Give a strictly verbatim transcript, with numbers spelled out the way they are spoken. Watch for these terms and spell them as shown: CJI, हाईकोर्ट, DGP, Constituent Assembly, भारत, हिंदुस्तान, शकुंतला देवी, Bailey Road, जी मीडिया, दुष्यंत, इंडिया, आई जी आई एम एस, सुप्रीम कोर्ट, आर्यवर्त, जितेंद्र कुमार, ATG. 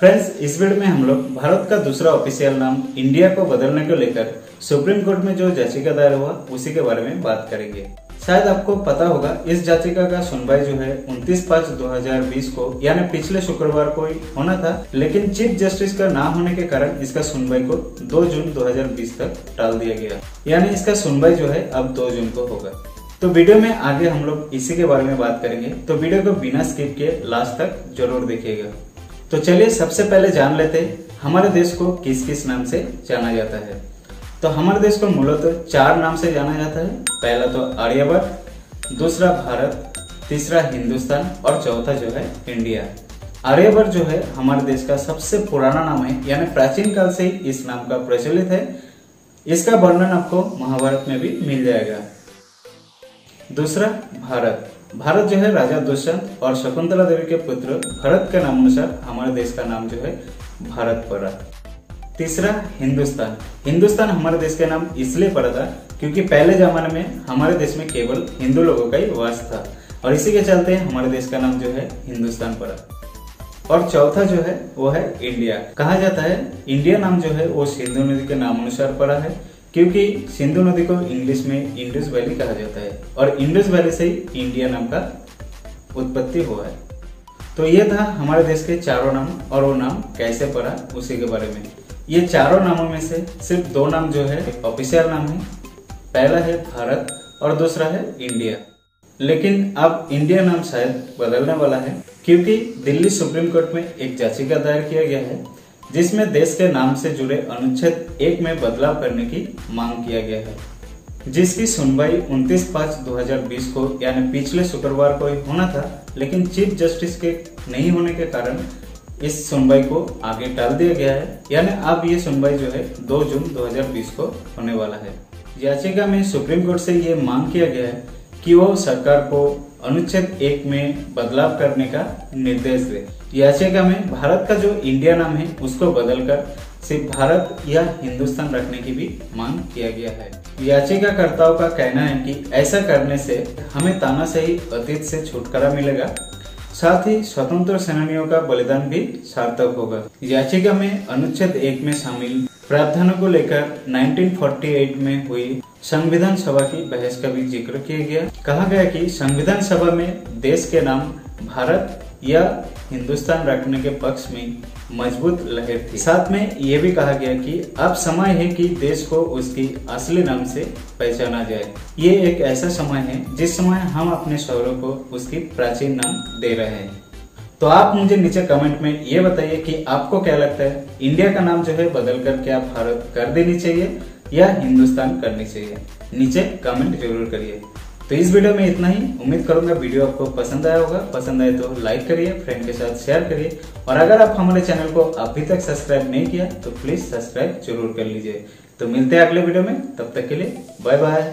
Friends, इस video में हम लोग भारत का दूसरा ऑफिशियल नाम इंडिया को बदलने को लेकर सुप्रीम कोर्ट में जो याचिका दायर हुआ उसी के बारे में बात करेंगे। शायद आपको पता होगा इस याचिका का सुनवाई जो है उनतीस पाँच दो हज़ार बीस को यानी पिछले शुक्रवार को ही होना था, लेकिन चीफ जस्टिस का ना होने के कारण इसका सुनवाई को दो जून दो हज़ार बीस तक टाल दिया गया, यानी इसका सुनवाई जो है अब दो जून को होगा। तो वीडियो में आगे हम लोग इसी के बारे में बात करेंगे, तो वीडियो को बिना स्किप किए लास्ट तक जरूर देखिएगा। तो चलिए सबसे पहले जान लेते हैं हमारे देश को किस किस नाम से जाना जाता है। तो हमारे देश को मूलतः चार नाम से जाना जाता है। पहला तो आर्यवर्त, दूसरा भारत, तीसरा हिंदुस्तान और चौथा जो है इंडिया। आर्यवर्त जो है हमारे देश का सबसे पुराना नाम है, यानी प्राचीन काल से ही इस नाम का प्रचलित है। इसका वर्णन आपको महाभारत में भी मिल जाएगा। दूसरा भारत, भारत जो है राजा दुष्यंत और शकुंतला देवी के पुत्र भरत के नामानुसार हमारे देश का नाम जो है भारत पड़ा। तीसरा हिंदुस्तान, हिंदुस्तान हमारे देश का नाम इसलिए पड़ा था क्योंकि पहले जमाने में हमारे देश में केवल हिंदू लोगों का ही वास था और इसी के चलते हमारे देश का नाम जो है हिंदुस्तान पड़ा। और चौथा जो है वो है इंडिया। कहा जाता है इंडिया नाम जो है वो सिंधु नदी के नामानुसार पड़ा है, क्योंकि सिंधु नदी को इंग्लिश में इंडस वैली कहा जाता है और इंडस वैली से ही इंडिया नाम का उत्पत्ति हुआ है। तो ये था हमारे देश के चारों नाम और वो नाम कैसे पड़ा उसी के बारे में। ये चारों नामों में से सिर्फ दो नाम जो है ऑफिशियल नाम है, पहला है भारत और दूसरा है इंडिया। लेकिन अब इंडिया नाम शायद बदलने वाला है, क्योंकि दिल्ली सुप्रीम कोर्ट में एक याचिका दायर किया गया है जिसमें देश के नाम से जुड़े अनुच्छेद एक में बदलाव करने की मांग किया गया है, जिसकी सुनवाई उनतीस पाँच दो हज़ार बीस को यानी पिछले शुक्रवार को ही होना था, लेकिन चीफ जस्टिस के नहीं होने के कारण इस सुनवाई को आगे टाल दिया गया है। यानी अब ये सुनवाई जो है दो जून दो हज़ार बीस को होने वाला है। याचिका में सुप्रीम कोर्ट से ये मांग किया गया है कि वो सरकार को अनुच्छेद एक में बदलाव करने का निर्देश दे। याचिका में भारत का जो इंडिया नाम है उसको बदलकर सिर्फ भारत या हिंदुस्तान रखने की भी मांग किया गया है। याचिकाकर्ताओं का कहना है कि ऐसा करने से हमें तानाशाही अतीत से छुटकारा मिलेगा, साथ ही स्वतंत्र सेनानियों का बलिदान भी सार्थक होगा। याचिका में अनुच्छेद एक में शामिल प्रावधानों को लेकर उन्नीस सौ अड़तालीस में हुई संविधान सभा की बहस का भी जिक्र किया गया। कहा गया कि संविधान सभा में देश के नाम भारत या हिंदुस्तान रखने के पक्ष में मजबूत लहर थी। साथ में ये भी कहा गया कि अब समय है कि देश को उसकी असली नाम से पहचाना जाए। ये एक ऐसा समय है जिस समय हम अपने शहरों को उसकी प्राचीन नाम दे रहे हैं। तो आप मुझे नीचे कमेंट में ये बताइए कि आपको क्या लगता है, इंडिया का नाम जो है बदलकर क्या भारत कर देनी चाहिए या हिंदुस्तान करनी चाहिए? नीचे कमेंट जरूर करिए। तो इस वीडियो में इतना ही। उम्मीद करूंगा वीडियो आपको पसंद आया होगा। पसंद आए तो लाइक करिए, फ्रेंड के साथ शेयर करिए और अगर आप हमारे चैनल को अभी तक सब्सक्राइब नहीं किया तो प्लीज सब्सक्राइब जरूर कर लीजिए। तो मिलते हैं अगले वीडियो में, तब तक के लिए बाय बाय।